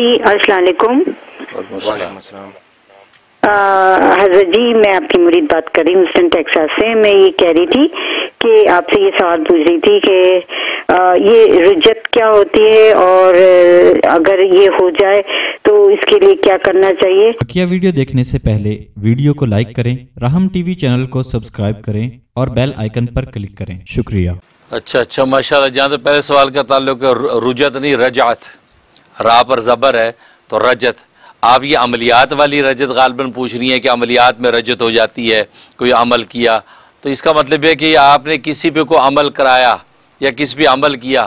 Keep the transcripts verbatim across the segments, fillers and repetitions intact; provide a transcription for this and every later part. जी अस्सलाम वालेकुम। हजरत जी मैं आपकी मुरीद बात कर रही हूँ ह्यूस्टन टेक्सास से। मैं ये कह रही थी कि आपसे ये सवाल पूछ रही थी कि ये रुज़अत क्या होती है और अगर ये हो जाए तो इसके लिए क्या करना चाहिए। क्या वीडियो देखने से पहले वीडियो को लाइक करें, राहम टीवी चैनल को सब्सक्राइब करें और बेल आइकन पर क्लिक करें। शुक्रिया। अच्छा अच्छा माशाल्लाह। जहाँ तो पहले सवाल का ताल्लुक रुज़अत नहीं रजत, रा पर ज़बर है तो रजत। आप ये अमलियात वाली रजत गालबन पूछ रही हैं कि अमलियात में रजत हो जाती है, कोई अमल किया तो इसका मतलब है कि आपने किसी पे को अमल कराया या किसी पे अमल किया,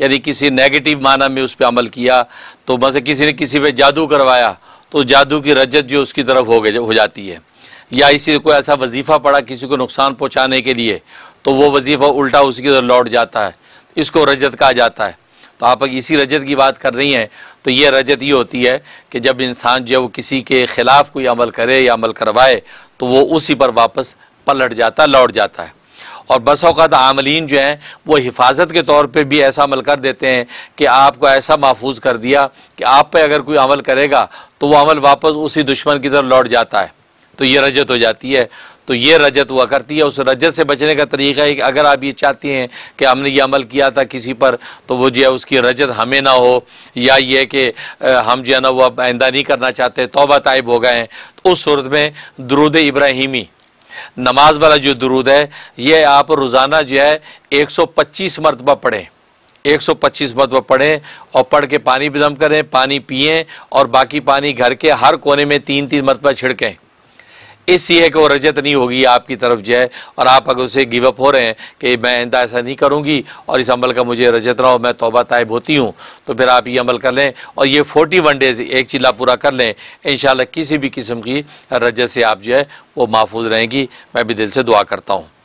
यानी किसी नेगेटिव माना में उस पर अमल किया। तो बस किसी ने किसी पे जादू करवाया तो जादू की रजत जो उसकी तरफ हो गई हो जाती है, या इसी कोई ऐसा वजीफा पड़ा किसी को नुकसान पहुँचाने के लिए तो वो वजीफा उल्टा उसकी तरफ लौट जाता है, इसको रजत कहा जाता है। तो आप इसी रजत की बात कर रही हैं। तो ये रजत ये होती है कि जब इंसान जो है वो किसी के ख़िलाफ़ कोई अमल करे या अमल करवाए तो वो उसी पर वापस पलट जाता लौट जाता है। और बस औक़ात आमलीन जो हैं वो हिफाजत के तौर पे भी ऐसा अमल कर देते हैं कि आपको ऐसा महफूज कर दिया कि आप पे अगर कोई अमल करेगा तो वो अमल वापस उसी दुश्मन की तरफ लौट जाता है, तो ये रजत हो जाती है। तो ये रजत हुआ करती है। उस रजत से बचने का तरीका है कि अगर आप ये चाहती हैं कि हमने ये अमल किया था किसी पर तो वो जो है उसकी रजत हमें ना हो, या ये कि हम जो है ना वो अब आइंदा नहीं करना चाहते, तौबा तायब हो गए हैं, तो उस सूरत में दरूद इब्राहिमी नमाज वाला जो दरूद है ये आप रोज़ाना जो है एक सौ पच्चीस मरतबा पढ़ें, एक सौ पच्चीस मरतबा पढ़ें और पढ़ के पानी भी दम करें, पानी पिएँ और बाकी पानी घर के हर कोने में तीन तीन मरतबा छिड़कें। इसलिए है कि वो रजत नहीं होगी आपकी तरफ जो है। और आप अगर उसे गिव अप हो रहे हैं कि मैं आइंदा ऐसा नहीं करूँगी और इस अमल का मुझे रजत ना हो, मैं तौबा तायब होती हूँ, तो फिर आप ये अमल कर लें और ये फोर्टी वन डेज़ एक चिल्ला पूरा कर लें। इंशाल्लाह किसी भी किस्म की रजत से आप जो है वो महफूज रहेंगी। मैं भी दिल से दुआ करता हूँ।